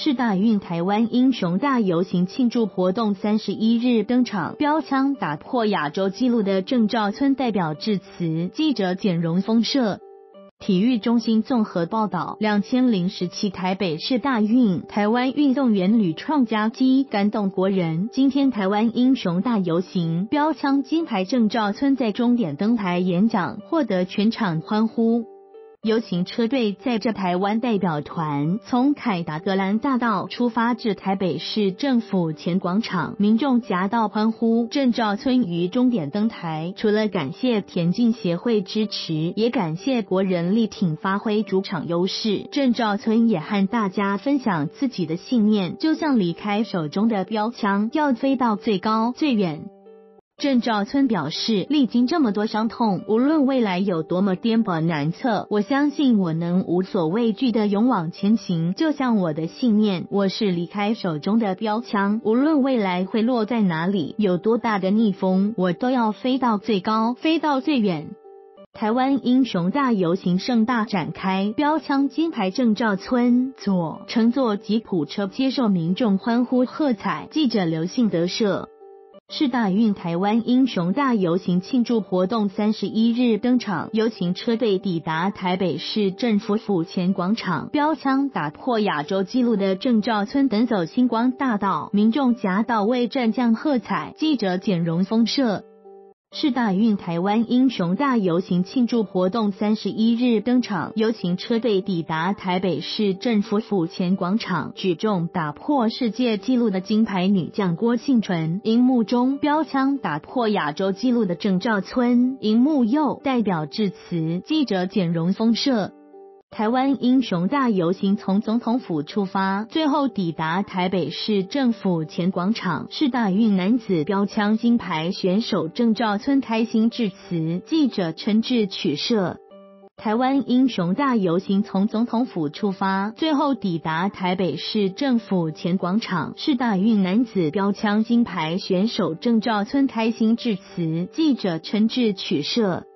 是大运台湾英雄大游行庆祝活动31日登场，标枪打破亚洲纪录的郑兆村代表致辞。记者简荣丰社。 体育中心综合报道，2017台北市大运，台湾运动员屡创佳绩，感动国人。今天台湾英雄大游行，标枪金牌郑兆村在终点登台演讲，获得全场欢呼。游行车队载着台湾代表团，从凯达格兰大道出发至台北市政府前广场，民众夹道欢呼。郑兆村于终点登台，除了感谢田径协会支持，也感谢国人力挺发挥主场优势。郑兆村也和大家分享自己的信念，就像离开手中的标枪，要飞到最高最远。 郑兆村表示，历经这么多伤痛，无论未来有多么颠簸难测，我相信我能无所畏惧的勇往前行。就像我的信念，我是离开手中的标枪，无论未来会落在哪里，有多大的逆风，我都要飞到最高，飞到最远。 台湾英雄大游行盛大展开，标枪金牌郑兆村左乘坐吉普车接受民众欢呼喝彩。记者刘信德社。 是大运台湾英雄大游行庆祝活动31日登场，游行车队抵达台北市政府府前广场，标枪打破亚洲纪录的郑兆村等走星光大道，民众夹道为战将喝彩。记者简荣丰社。 是大运台湾英雄大游行庆祝活动31日登场，游行车队抵达台北市政府府前广场，举重打破世界纪录的金牌女将郭婞淳，荧幕中标枪打破亚洲纪录的郑兆村，荧幕右代表致辞。记者简荣丰社。 台湾英雄大游行从总统府出发，最后抵达台北市政府前广场。是大运男子标枪金牌选手郑兆村开心致辞。记者陈志取摄。 台湾英雄大游行从总统府出发，最后抵达台北市政府前广场。是大运男子标枪金牌选手郑兆村开心致辞。记者陈志取摄。